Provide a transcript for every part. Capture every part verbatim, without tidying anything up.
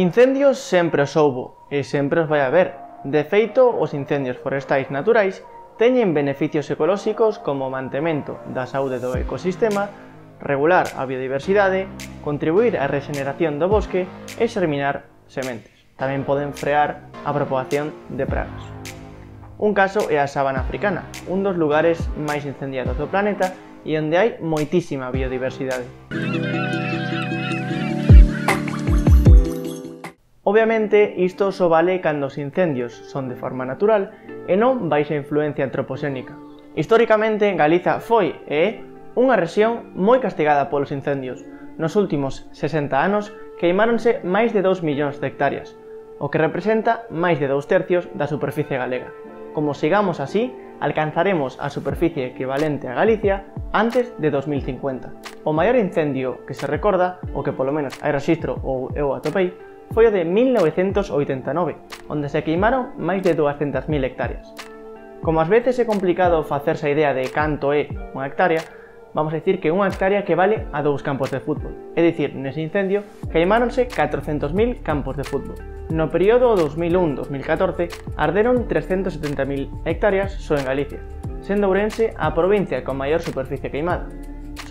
Incendios sempre os houbo, e sempre os vai haber. De feito, os incendios forestais naturais teñen beneficios ecolóxicos como o mantemento da saúde do ecosistema, regular a biodiversidade, contribuir á rexeneración do bosque e xerminar sementes. Tamén poden frear a propagación de pragas. Un caso é a Sabana Africana, un dos lugares máis incendiados do planeta e onde hai moitísima biodiversidade. Obviamente, isto só vale cando os incendios son de forma natural e non baixa influencia antropoxénica. Históricamente, Galiza foi e é unha rexión moi castigada polos incendios. Nos últimos sesenta anos queimáronse máis de dous millóns de hectáreas, o que representa máis de dous tercios da superficie galega. Como sigamos así, alcanzaremos a superficie equivalente a Galicia antes de dos mil cincuenta. O maior incendio que se recorda, ou que polo menos hai rexistro ou eu atopei, foi o de mil novecentos oitenta e nove, onde se queimaron máis de duascentas mil hectáreas. Como ás veces é complicado facerse a idea de canto é unha hectárea, vamos a dicir que unha hectárea que vale a dous campos de fútbol. É dicir, nese incendio queimáronse catrocentos mil campos de fútbol. No período dos mil un dos mil catorce arderon trescentas setenta mil hectáreas só en Galicia, sendo Ourense a provincia con maior superficie queimada.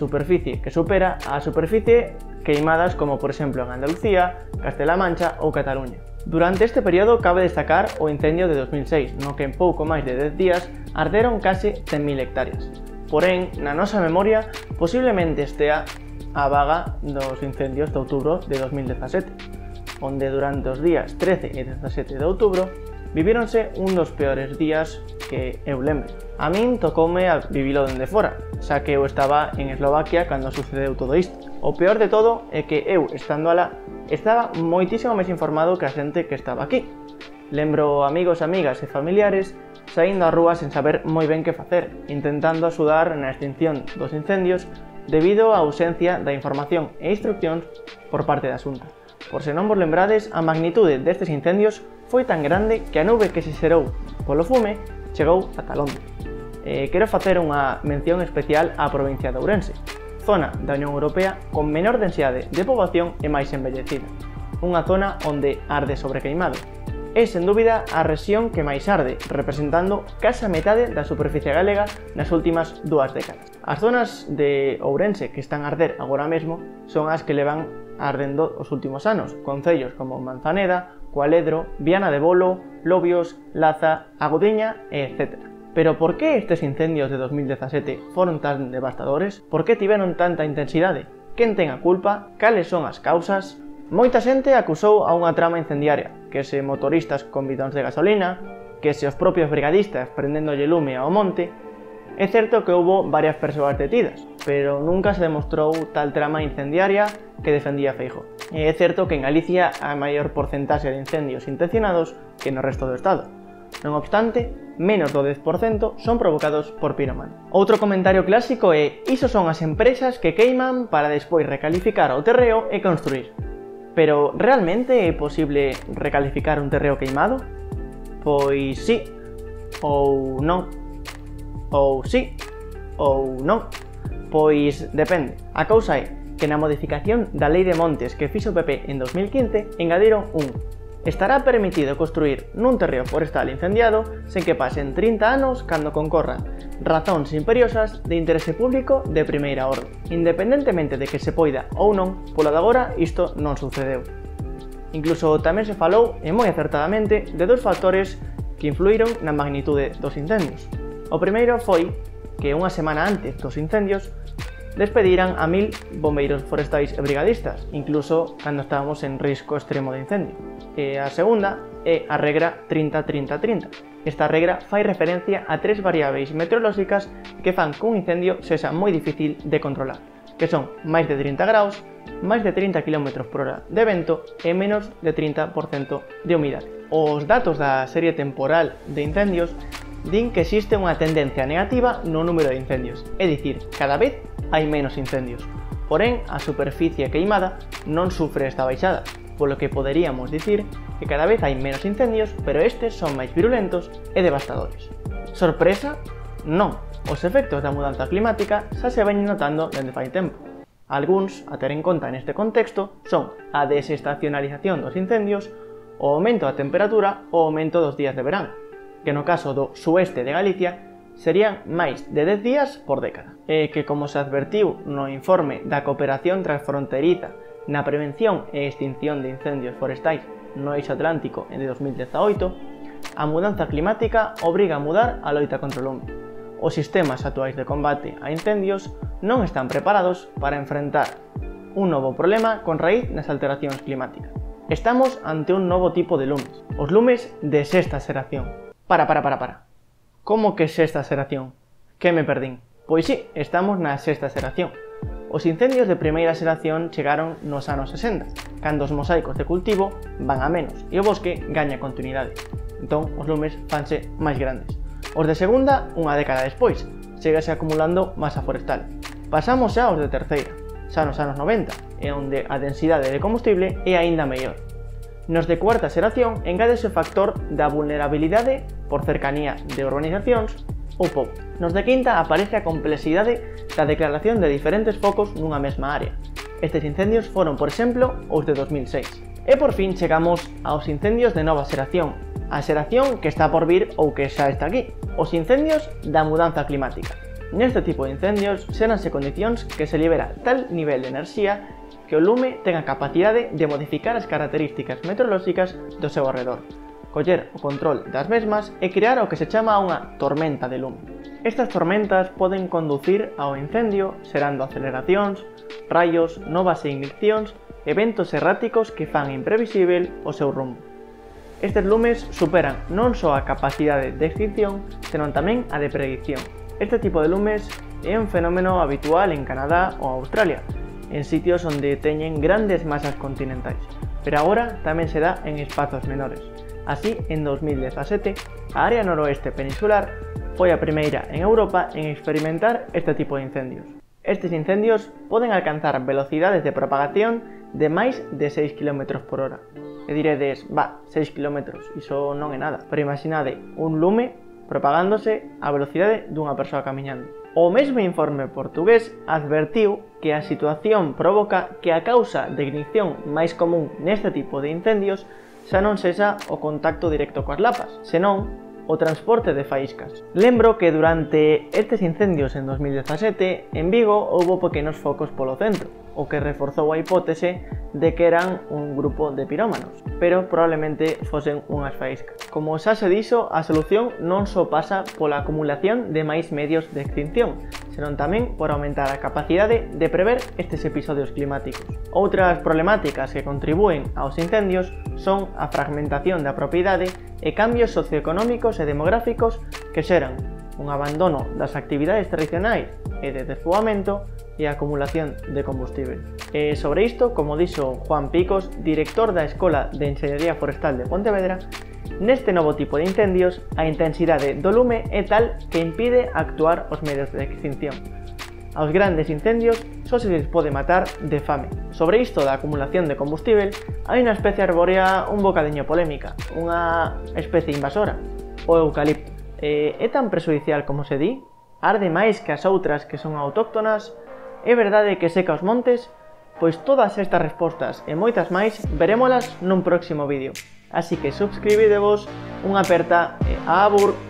Superficie que supera a superficie queimadas como por exemplo en Andalucía, Castilla-Mancha ou Cataluña. Durante este período cabe destacar o incendio de dos mil seis, no que en pouco máis de dez días arderon case cen mil hectáreas. Porén, na nosa memoria, posiblemente estea a vaga dos incendios de outubro de dos mil dezasete, onde durante os días trece e dezasete de outubro vivíronse un dos peores días que eu lembro. A min tocoume a vivilo dende fora, xa que eu estaba en Eslovaquia cando sucedeu todo isto. O peor de todo é que eu, estando alá, estaba moitísimo máis informado que a xente que estaba aquí. Lembro amigos, amigas e familiares saindo á rúa sen saber moi ben que facer, intentando axudar na extinción dos incendios debido á ausencia da información e instruccións por parte da Xunta. Por se non vos lembrades, a magnitude destes incendios foi tan grande que a nube que se xerou polo fume chegou ata Londres. E quero facer unha mención especial á provincia de Ourense, zona da Unión Europea con menor densidade de poboación e máis envellecida. Unha zona onde arde sobrequeimado. É, sen dúbida, a rexión que máis arde, representando case a metade da superficie galega nas últimas dúas décadas. As zonas de Ourense que están a arder agora mesmo son as que levan ardendo os últimos anos, concellos como Manzaneda, Cualedro, Viana de Bolo, Lobios, Laza, Agudeña, etcétera. Pero por que estes incendios de dos mil dezasete foron tan devastadores? Por que tiveron tanta intensidade? Quen ten a culpa? Cales son as causas? Moita xente acusou a unha trama incendiaria, que se motoristas con bidóns de gasolina, que se os propios brigadistas prendéndolle lume ao monte. É certo que houbo varias persoas detidas, pero nunca se demostrou tal trama incendiaria que defendía Feijóo. E é certo que en Galicia hai maior porcentaxe de incendios intencionados que no resto do estado. Non obstante, menos do dez por cento son provocados por piromano. Outro comentario clásico é: iso son as empresas que queiman para despois recalificar o terreo e construir. Pero, realmente é posible recalificar un terreo queimado? Pois sí, ou non, ou sí, ou non. Pois depende. A causa é que na modificación da Lei de Montes que fixo o P P en dos mil quince engadiron un: estará permitido construir nun terreo forestal incendiado sen que pasen trinta anos cando concorran razóns imperiosas de interese público de primeira orde, independentemente de que se poida ou non. Polo de agora isto non sucedeu. Incluso tamén se falou, e moi acertadamente, de dos factores que influíron na magnitude dos incendios. O primeiro foi que unha semana antes dos incendios despediran a mil bombeiros forestais e brigadistas, incluso cando estábamos en risco extremo de incendio. E a segunda é a regra trinta trinta trinta. Esta regra fai referencia a tres variáveis meteorolóxicas que fan que un incendio sexa moi difícil de controlar, que son máis de trinta graus, máis de trinta kilómetros por hora de vento e menos de trinta por cento de humidade. Os datos da serie temporal de incendios din que existe unha tendencia negativa no número de incendios, é dicir, cada vez hai menos incendios. Porén, a superficie queimada non sufre esta baixada, polo que poderíamos dicir que cada vez hai menos incendios, pero estes son máis virulentos e devastadores. Sorpresa? Non, os efectos da mudanza climática xa se veñen notando dende fai tempo. Alguns a ter en conta neste contexto son a desestacionalización dos incendios, o aumento da temperatura ou aumento dos días de verán, que no caso do sueste de Galicia serían máis de dez días por década, e que, como se advertiu no informe da cooperación transfronteriza na prevención e extinción de incendios forestais no eixo Atlántico de dos mil dezaoito, a mudanza climática obriga a mudar a loita contra o lume. Os sistemas actuais de combate a incendios non están preparados para enfrentar un novo problema con raíz nas alteracións climáticas. Estamos ante un novo tipo de lumes, os lumes de sexta xeración. Para, para, para, para. Como que sexta xeración? Que me perdín? Pois si, sí, estamos na sexta xeración. Os incendios de primeira xeración chegaron nos anos sesenta, cando os mosaicos de cultivo van a menos e o bosque gaña continuidade. Entón, os lumes fanse máis grandes. Os de segunda, unha década despois, chegase acumulando masa forestal. Pasamos xa aos de terceira, xa nos anos noventa, e onde a densidade de combustible é aínda mellor. Nos de cuarta xeración engádese o factor da vulnerabilidade por cercanías de urbanizacións ou pouco. Nos de quinta aparece a complexidade da declaración de diferentes focos nunha mesma área. Estes incendios foron, por exemplo, os de dos mil seis. E por fin chegamos aos incendios de nova xeración, a xeración que está por vir ou que xa está aquí, os incendios da mudanza climática. Neste tipo de incendios xéranse condicións que se libera tal nivel de enerxía que o lume ten a capacidade de modificar as características meteorolóxicas do seu arredor, coller o control das mesmas e crear o que se chama unha tormenta de lume. Estas tormentas poden conducir ao incendio xerando aceleracións, raios, novas ignicións, eventos erráticos que fan imprevisível o seu rumbo. Estes lumes superan non só a capacidade de extinción, senón tamén a de predicción. Este tipo de lumes é un fenómeno habitual en Canadá ou Australia, en sitios onde teñen grandes masas continentais, pero agora tamén se dá en espazos menores. Así, en dos mil dezasete, a Área Noroeste Peninsular foi a primeira en Europa en experimentar este tipo de incendios. Estes incendios poden alcanzar velocidades de propagación de máis de seis kilómetros por hora. E diredes, va, seis kilómetros, iso non é nada, pero imaginade un lume propagándose á velocidade dunha persoa camiñando. O mesmo informe portugués advertiu que a situación provoca que a causa de ignición máis común neste tipo de incendios xa non sexa o contacto directo coas lapas, senón o transporte de faíscas. Lembro que durante estes incendios en dos mil dezasete, en Vigo houbo pequenos focos polo centro, o que reforzou a hipótese de que eran un grupo de pirómanos, pero probablemente fosen unhas faíscas. Como xa se dixo, a solución non só pasa pola acumulación de máis medios de extinción, senón tamén por aumentar a capacidade de prever estes episodios climáticos. Outras problemáticas que contribúen aos incendios son a fragmentación da propiedade e cambios socioeconómicos e demográficos que xeran un abandono das actividades tradicionais e de desfogamento e a acumulación de combustível. E sobre isto, como dixo Juan Picos, director da Escola de Ingeniería Forestal de Pontevedra, neste novo tipo de incendios a intensidade do lume é tal que impide actuar os medios de extinción. Aos grandes incendios só se les pode matar de fame. Sobre isto da acumulación de combustível, hai unha especie arbórea un bocadiño polémica, unha especie invasora, o eucalipto. E, é tan prexudicial como se di? Arde máis que as outras que son autóctonas? É verdade que seca os montes? Pois todas estas respostas e moitas máis verémolas nun próximo vídeo. Así que subscribidevos, unha aperta e abur.